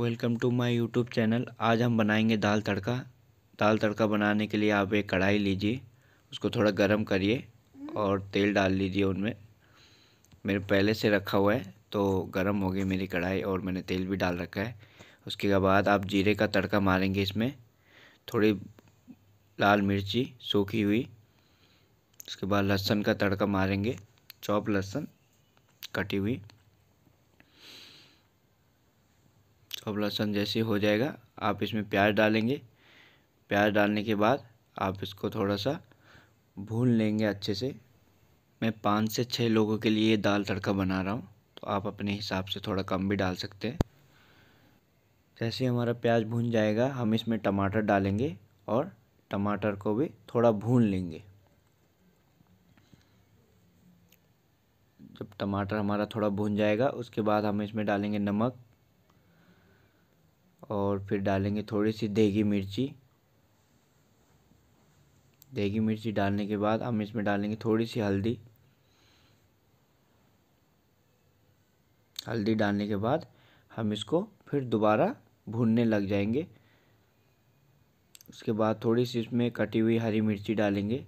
Welcome to my YouTube channel. आज हम बनाएंगे दाल तड़का। दाल तड़का बनाने के लिए आप एक कढ़ाई लीजिए, उसको थोड़ा गर्म करिए और तेल डाल लीजिए उनमें। मेरे पहले से रखा हुआ है तो गर्म हो गई मेरी कढ़ाई और मैंने तेल भी डाल रखा है। उसके बाद आप जीरे का तड़का मारेंगे, इसमें थोड़ी लाल मिर्ची सूखी हुई, उसके बाद लहसुन का तड़का मारेंगे, चॉप लहसुन कटी हुई। अब लहसुन जैसे हो जाएगा आप इसमें प्याज डालेंगे। प्याज डालने के बाद आप इसको थोड़ा सा भून लेंगे अच्छे से। मैं 5 से 6 लोगों के लिए दाल तड़का बना रहा हूँ, तो आप अपने हिसाब से थोड़ा कम भी डाल सकते हैं। जैसे हमारा प्याज भून जाएगा हम इसमें टमाटर डालेंगे और टमाटर को भी थोड़ा भून लेंगे। जब टमाटर हमारा थोड़ा भून जाएगा उसके बाद हम इसमें डालेंगे नमक और फिर डालेंगे थोड़ी सी देगी मिर्ची। देगी मिर्ची डालने के बाद हम इसमें डालेंगे थोड़ी सी हल्दी। हल्दी डालने के बाद हम इसको फिर दोबारा भूनने लग जाएंगे। उसके बाद थोड़ी सी इसमें कटी हुई हरी मिर्ची डालेंगे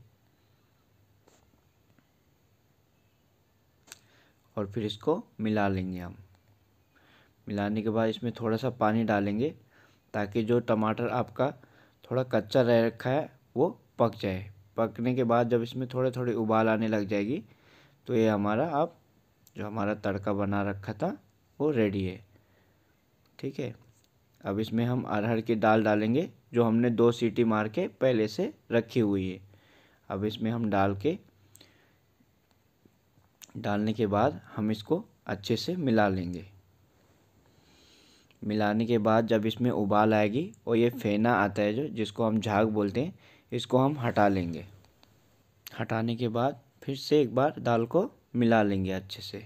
और फिर इसको मिला लेंगे हम। मिलाने के बाद इसमें थोड़ा सा पानी डालेंगे ताकि जो टमाटर आपका थोड़ा कच्चा रह रखा है वो पक जाए। पकने के बाद जब इसमें थोड़े थोड़े उबाल आने लग जाएगी तो ये हमारा आप जो हमारा तड़का बना रखा था वो रेडी है। ठीक है, अब इसमें हम अरहर की दाल डालेंगे जो हमने 2 सीटी मार के पहले से रखी हुई है। अब इसमें हम डालने के बाद हम इसको अच्छे से मिला लेंगे। मिलाने के बाद जब इसमें उबाल आएगी और ये फेना आता है जो जिसको हम झाग बोलते हैं, इसको हम हटा लेंगे। हटाने के बाद फिर से एक बार दाल को मिला लेंगे अच्छे से।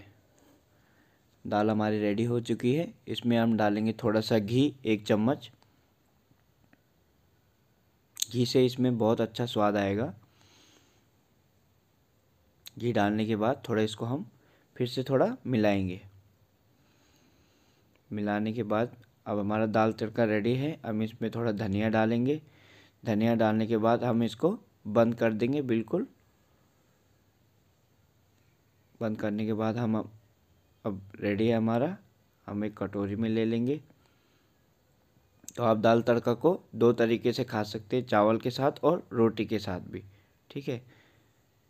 दाल हमारी रेडी हो चुकी है। इसमें हम डालेंगे थोड़ा सा घी, 1 चम्मच घी से इसमें बहुत अच्छा स्वाद आएगा। घी डालने के बाद थोड़ा इसको हम फिर से थोड़ा मिलाएंगे। मिलाने के बाद अब हमारा दाल तड़का रेडी है। हम इसमें थोड़ा धनिया डालेंगे। धनिया डालने के बाद हम इसको बंद कर देंगे बिल्कुल। बंद करने के बाद हम अब रेडी है हमारा। हम एक कटोरी में ले लेंगे। तो आप दाल तड़का को 2 तरीके से खा सकते हैं, चावल के साथ और रोटी के साथ भी। ठीक है,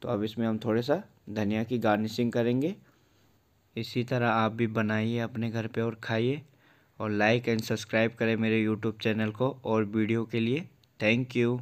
तो अब इसमें हम थोड़ा सा धनिया की गार्निशिंग करेंगे। इसी तरह आप भी बनाइए अपने घर पे और खाइए। और लाइक एंड सब्सक्राइब करें मेरे यूट्यूब चैनल को और वीडियो के लिए। Thank you.